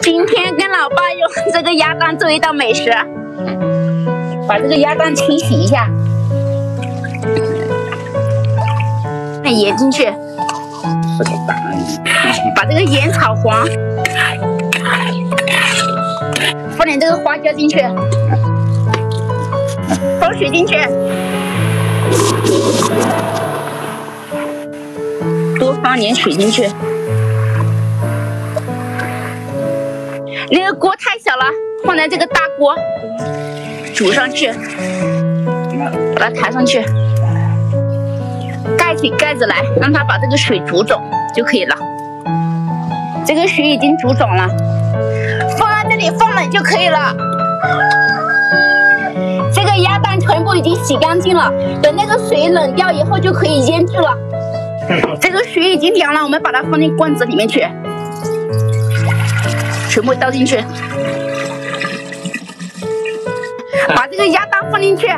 今天跟老爸用这个鸭蛋做一道美食，把这个鸭蛋清洗一下，盐进去，把这个盐炒黄，放点这个花椒进去，放水进去，多放点水进去。 那个锅太小了，放在这个大锅煮上去，把它抬上去，盖起盖子来，让它把这个水煮走就可以了。这个水已经煮走了，放在这里放冷就可以了。这个鸭蛋全部已经洗干净了，等那个水冷掉以后就可以腌制了。这个水已经凉了，我们把它放进罐子里面去。 全部倒进去，把这个鸭蛋放进去，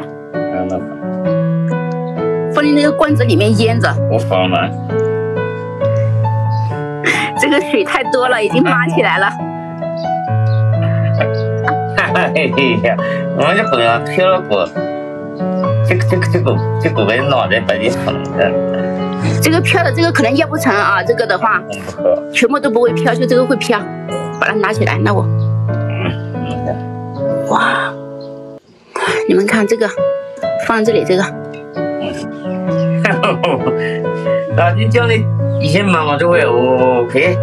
放进那个罐子里面腌着。我放了，这个水太多了，已经拉起来了。哎呀，我这朋友飘了过，这个我脑袋把你疼的。这个飘的这个可能要不成啊，这个的话，全部都不会飘，就这个会飘。 把它拿起来，那我，哇，你们看这个，放这里这个，老金叫你已经满了，这位 OK，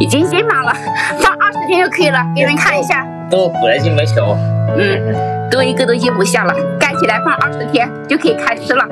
已经写满了，放20天就可以了，给你们看一下。多果然就没小，多一个都咽不下了，盖起来放20天就可以开吃了。